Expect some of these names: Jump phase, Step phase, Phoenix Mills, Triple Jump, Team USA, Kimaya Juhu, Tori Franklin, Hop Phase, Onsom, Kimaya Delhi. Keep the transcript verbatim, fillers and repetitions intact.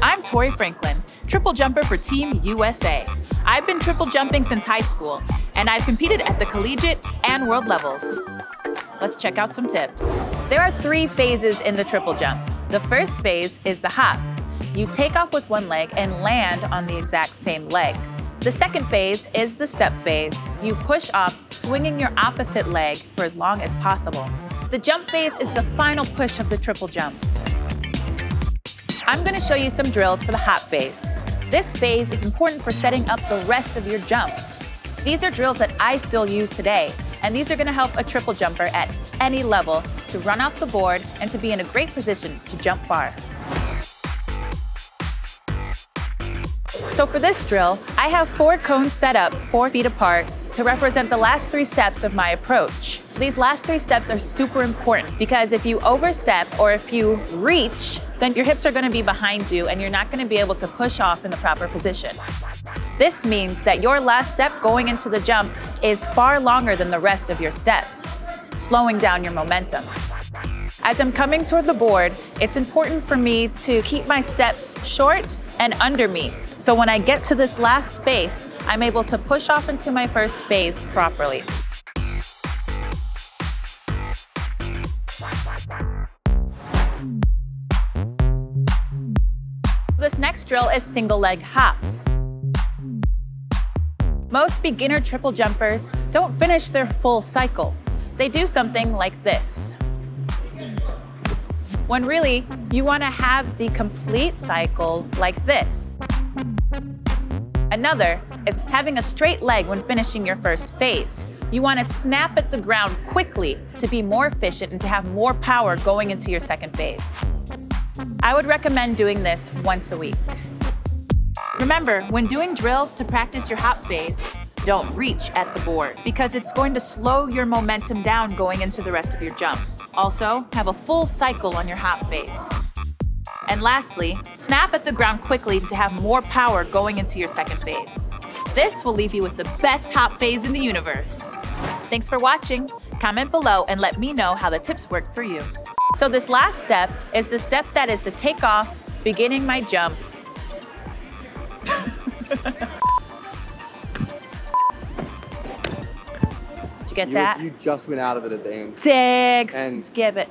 I'm Tori Franklin, triple jumper for Team U S A. I've been triple jumping since high school, and I've competed at the collegiate and world levels. Let's check out some tips. There are three phases in the triple jump. The first phase is the hop. You take off with one leg and land on the exact same leg. The second phase is the step phase. You push off, swinging your opposite leg for as long as possible. The jump phase is the final push of the triple jump. I'm gonna show you some drills for the hop phase. This phase is important for setting up the rest of your jump. These are drills that I still use today, and these are gonna help a triple jumper at any level to run off the board and to be in a great position to jump far. So for this drill, I have four cones set up four feet apart to represent the last three steps of my approach. These last three steps are super important because if you overstep or if you reach, then your hips are gonna be behind you and you're not gonna be able to push off in the proper position. This means that your last step going into the jump is far longer than the rest of your steps, slowing down your momentum. As I'm coming toward the board, it's important for me to keep my steps short and under me. So when I get to this last space, I'm able to push off into my first phase properly. This next drill is single leg hops. Most beginner triple jumpers don't finish their full cycle. They do something like this, when really you want to have the complete cycle like this. Another is having a straight leg when finishing your first phase. You want to snap at the ground quickly to be more efficient and to have more power going into your second phase. I would recommend doing this once a week. Remember, when doing drills to practice your hop phase, don't reach at the board because it's going to slow your momentum down going into the rest of your jump. Also, have a full cycle on your hop phase. And lastly, snap at the ground quickly to have more power going into your second phase. This will leave you with the best hop phase in the universe. Thanks for watching. Comment below and let me know how the tips worked for you. So this last step is the step that is the takeoff, beginning my jump. Did you get you, that? You just went out of it at the end. Dicks. And give it.